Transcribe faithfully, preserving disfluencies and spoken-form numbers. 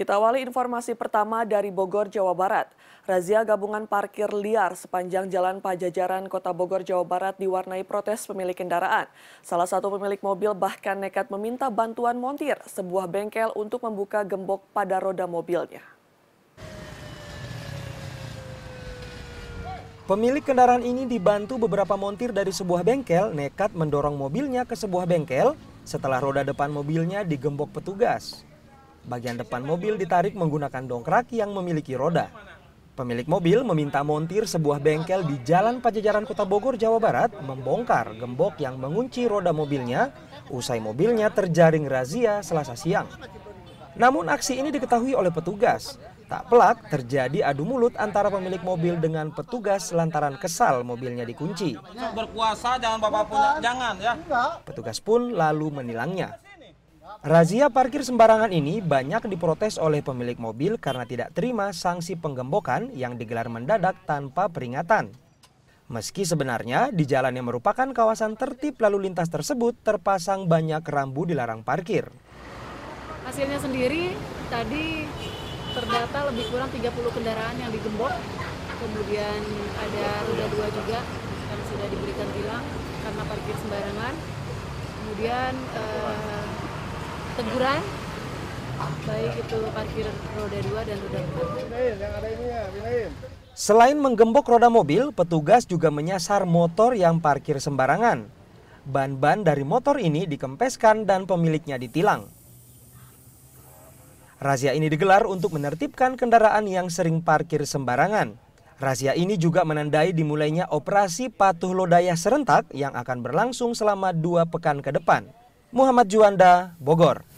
Kita awali informasi pertama dari Bogor, Jawa Barat. Razia gabungan parkir liar sepanjang Jalan Pajajaran Kota Bogor, Jawa Barat diwarnai protes pemilik kendaraan. Salah satu pemilik mobil bahkan nekat meminta bantuan montir sebuah bengkel untuk membuka gembok pada roda mobilnya. Pemilik kendaraan ini dibantu beberapa montir dari sebuah bengkel nekat mendorong mobilnya ke sebuah bengkel setelah roda depan mobilnya digembok petugas. Bagian depan mobil ditarik menggunakan dongkrak yang memiliki roda. Pemilik mobil meminta montir sebuah bengkel di Jalan Pajajaran Kota Bogor, Jawa Barat membongkar gembok yang mengunci roda mobilnya usai mobilnya terjaring razia Selasa siang. Namun aksi ini diketahui oleh petugas. Tak pelak terjadi adu mulut antara pemilik mobil dengan petugas lantaran kesal mobilnya dikunci. Berkuasa jangan bapak punya, jangan ya. Petugas pun lalu menilangnya. Razia parkir sembarangan ini banyak diprotes oleh pemilik mobil karena tidak terima sanksi penggembokan yang digelar mendadak tanpa peringatan. Meski sebenarnya di jalan yang merupakan kawasan tertib lalu lintas tersebut terpasang banyak rambu dilarang parkir. Hasilnya sendiri tadi terdata lebih kurang tiga puluh kendaraan yang digembok, kemudian ada roda dua juga yang sudah diberikan tilang karena parkir sembarangan. Kemudian eh, teguran baik itu parkir roda dua dan roda empat. Selain menggembok roda mobil, petugas juga menyasar motor yang parkir sembarangan. Ban-ban dari motor ini dikempeskan dan pemiliknya ditilang. Razia ini digelar untuk menertibkan kendaraan yang sering parkir sembarangan. Razia ini juga menandai dimulainya operasi patuh lodaya serentak yang akan berlangsung selama dua pekan ke depan. Muhammad Juanda, Bogor.